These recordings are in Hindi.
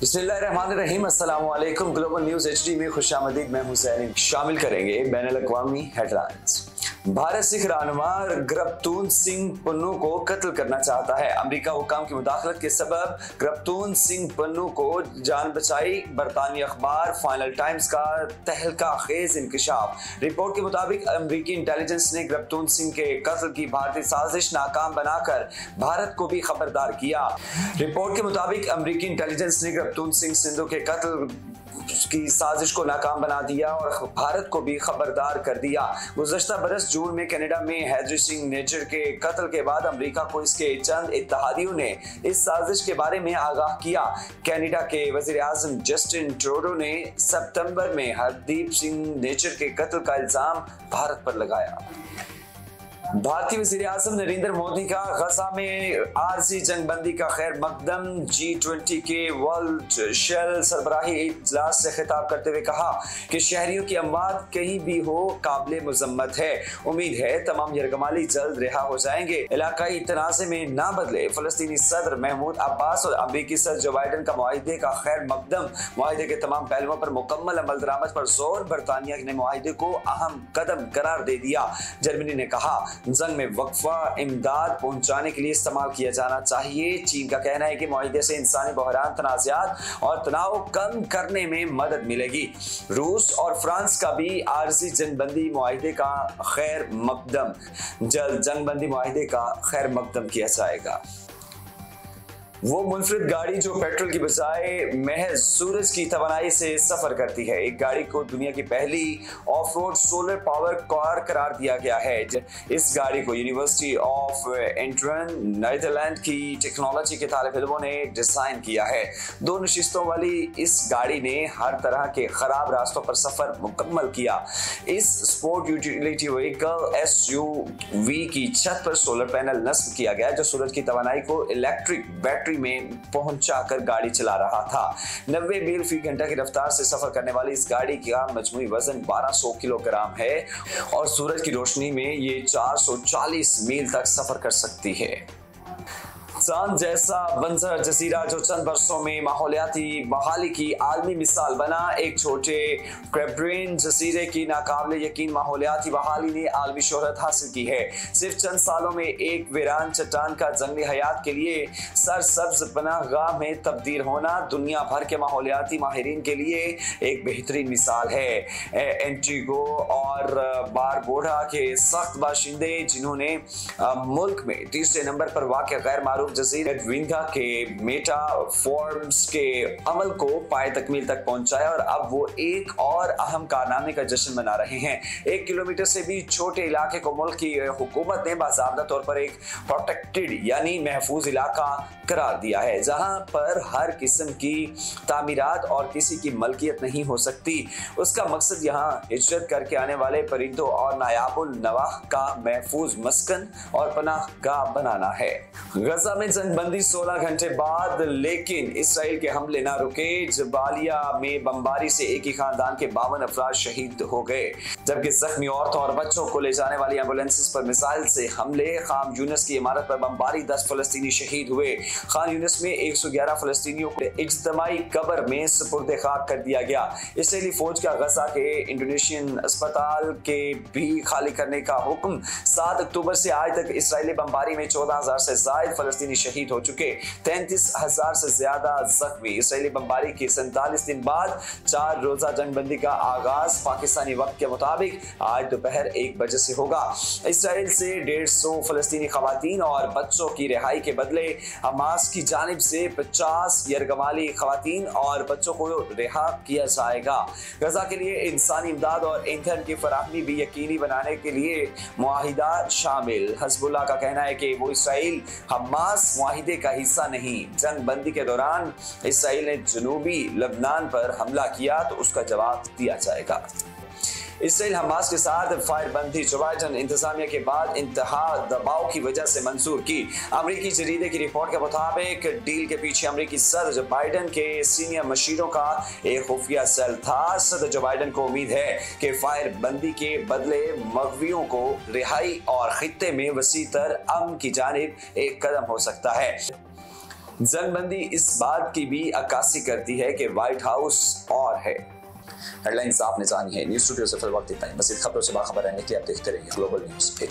बिस्मिल्लाहिर्रहमानिर्रहीम अस्सलाम वालेकुम। ग्लोबल न्यूज़ एचडी में खुशामदीद, मैं हुसैन। शामिल करेंगे बैनुल-अक़वामी हेडलाइंस। भारत सिख रहनुमा गुरबतून सिंह पन्नू को कत्ल करना चाहता है। अमेरिका हुकाम की मुदाखलत के सबब गुरबतून सिंह पन्नू को जान बचाई। बरतानी अखबार फाइनल टाइम्स का तहलका खेज इंकशाफ। रिपोर्ट के मुताबिक अमेरिकी इंटेलिजेंस ने गुरबतून सिंह के कत्ल की भारतीय साजिश नाकाम बनाकर भारत को भी खबरदार किया। रिपोर्ट के मुताबिक अमेरिकी इंटेलिजेंस ने गुरबतून सिंह सिंधु के कत्ल की साजिश को नाकाम बना दिया और भारत को भी खबरदार कर दिया। गुज़श्ता बरस जून में कनाडा में हैदरी सिंह नेचर के कत्ल के बाद अमेरिका को इसके चंद इत्तहादियों ने इस साजिश के बारे में आगाह किया। कनाडा के वज़ीर-ए-आज़म जस्टिन ट्रूडो ने सितंबर में हरदीप सिंह नेचर के कत्ल का इल्जाम भारत पर लगाया। भारतीय वज़ीर आज़म नरेंद्र मोदी का गजा में आर्जी जंगबंदी का खैर मकदम। G20 के वर्ल्ड शेल सरबराही इजलास से खिताब करते हुए कहा कि शहरियों की अमवात कहीं भी हो काबिल मजम्मत है। उम्मीद है तमाम यरगमाली जल्द रिहा हो जाएंगे। इलाकाई तनाज़े में ना बदले। फ़लस्तीनी सदर महमूद अब्बास और अमरीकी सदर जो बाइडन का मुआहिदे का खैर मकदम। मुआहिदे के तमाम पहलुओं पर मुकम्मल अमल दरामद पर जोर। बरतानिया ने मुआहिदे को अहम कदम करार दे दिया। जर्मनी ने कहा जंग में वक्फा इमदाद पहुंचाने के लिए इस्तेमाल किया जाना चाहिए। चीन का कहना है कि मुआहिदे से इंसानी बहरान तनाज़ात और तनाव कम करने में मदद मिलेगी। रूस और फ्रांस का भी आर्जी जंगबंदी मुआहिदे का खैर मकदम। जल्द जंगबंदी मुआहिदे का खैर मकदम किया जाएगा। वो मुनफरद गाड़ी जो पेट्रोल की बजाय महज सूरज की तवानाई से सफर करती है। एक गाड़ी को दुनिया की पहली off road solar power car करार दिया गया है। इस गाड़ी को यूनिवर्सिटी ऑफ एंट्रन नीदरलैंड की टेक्नोलॉजी के तालिब इल्मों ने डिज़ाइन किया है। 2 नशिस्तों वाली इस गाड़ी ने हर तरह के खराब रास्तों पर सफर मुकम्मल किया। इस स्पोर्ट यूटिलिटी व्हीकल SUV की छत पर सोलर पैनल नस्ब किया गया जो सूरज की तवानाई को इलेक्ट्रिक बैटरी में पहुंचाकर गाड़ी चला रहा था। 90 मील फी घंटा की रफ्तार से सफर करने वाली इस गाड़ी का मजमूई वजन 1200 किलोग्राम है और सूरज की रोशनी में ये 440 मील तक सफर कर सकती है। चांद जैसा बंजर जजीरा जो चंद बरसों में माहौलियाती बहाली की आलमी मिसाल बना। एक छोटे कैप्रेन जजीरे की नाकाबिले यकीन माहौलियाती बहाली ने आलमी शोहरत हासिल की है। सिर्फ चंद सालों में एक वीरान चट्टान का जंगली हयात के लिए सरसब्ज पनाहगाह में तब्दील होना दुनिया भर के माहौलियाती माहिरीन के लिए एक बेहतरीन मिसाल है। एंटीगो और बारबोडा के सख्त बाशिंदे जिन्होंने मुल्क में तीसरे नंबर पर वाक़ गैर मारूफ जजीरा के मेटा फॉर्म्स के अमल को पाए तकमील तक पहुंचाया और अब वो एक और अहम कारनामे का जश्न मना रहे हैं। 1 किलोमीटर से भी छोटे इलाके को मुल्क की हुकूमत ने बाकायदा तौर पर एक प्रोटेक्टेड यानी महफूज इलाका करार दिया है जहां पर हर किस्म की तामीरात और किसी की मलकियत नहीं हो सकती। उसका मकसद यहां हिजरत करके आने वाले परिंदों और नायाबुल नवाह का महफूज मस्कन और पनाहगाह बनाना है। गजा में जंगबंदी 16 घंटे बाद लेकिन इसराइल के हमले ना रुके। जबालिया में बमबारी से एक ही खानदान के 52 अफराद शहीद हो गए जबकि जख्मी औरतों और बच्चों को ले जाने वाली एम्बुलेंसेस पर मिसाइल से हमले। खान यूनस की इमारत पर बमबारी 10 फलस्तीनी शहीद हुए। खान यूनस में 111 फलस्तीनियों को इज्तमाई कब्र में सुपुर्द खाक कर दिया गया। इसराइली फौज का गजा के इंडोनेशियन अस्पताल के भी खाली करने का हुक्म। 7 अक्टूबर से आज तक इसराइली बमबारी में 14,000 से ज्यादा फलस्तीनी शहीद हो चुके, 33,000 से ज्यादा जख्मी। इसराइली बमबारी के 47 दिन बाद 4 रोजा जंगबंदी का आगाज पाकिस्तानी वक्त के मुताबिक आज दोपहर 1 बजे से होगा। इसराइल से 150 फलस्तीनी खवातीन और बच्चों की रिहाई के बदले हमास की जानिब से 50 यरगमाली खवातीन और बच्चों को रिहा किया जाएगा। गजा के लिए इंसानी इमदाद और ईंधन की फराहमी भी यकीनी बनाने के लिए मुआहिदा शामिल। हज़बुल्लाह का कहना है कि वो इसराइल हमास मुआहिदे का हिस्सा नहीं। जंगबंदी के दौरान इसराइल ने जनूबी लबनान पर हमला किया तो उसका जवाब दिया जाएगा। इसराइल हमास के साथ फायरबंदी जो बाइडन इंतजामिया के बाद इंतहा दबाव की वजह से मंजूर की। अमरीकी जरीदे की रिपोर्ट के मुताबिक डील के पीछे अमरीकी सदर जो बाइडन के सीनियर मशीरों का एक खुफिया सेल था। सदर जो बाइडन को उम्मीद है कि फायरबंदी के बदले मगवियों को रिहाई और खित्ते में वसीतर अमन की जानिब एक कदम हो सकता है। जंगबंदी इस बात की भी अक्कासी करती है कि व्हाइट हाउस और है। हेडलाइंस आपने जानी है। न्यूज़ स्टूडियो से फिर वक्त इतना ही। मज़ीद खबरों से बाखबर रहने के लिए आप देखते रहिए ग्लोबल न्यूज़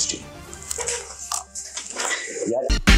HD।